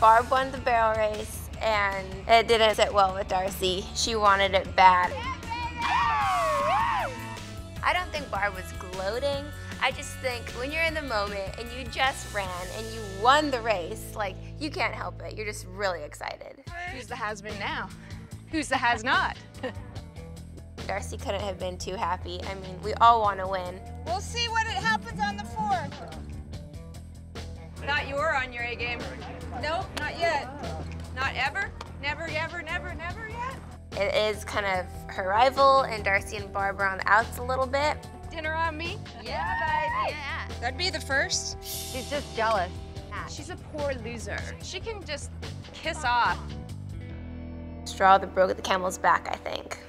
Barb won the barrel race, and it didn't sit well with Darcy. She wanted it bad. I don't think Barb was gloating. I just think when you're in the moment and you just ran and you won the race, like, you can't help it. You're just really excited. Who's the has been now? Who's the has not? Darcy couldn't have been too happy. I mean, we all want to win. We'll see what happens on the 4th. Thought you were on your A game. Nope, not yet. Not ever? Never, ever, never, never yet? It is kind of her rival, and Darcy and Barb are on the outs a little bit. Dinner on me? Yeah, baby. Yeah. That'd be the first. She's just jealous. She's a poor loser. She can just kiss off. Straw that broke the camel's back, I think.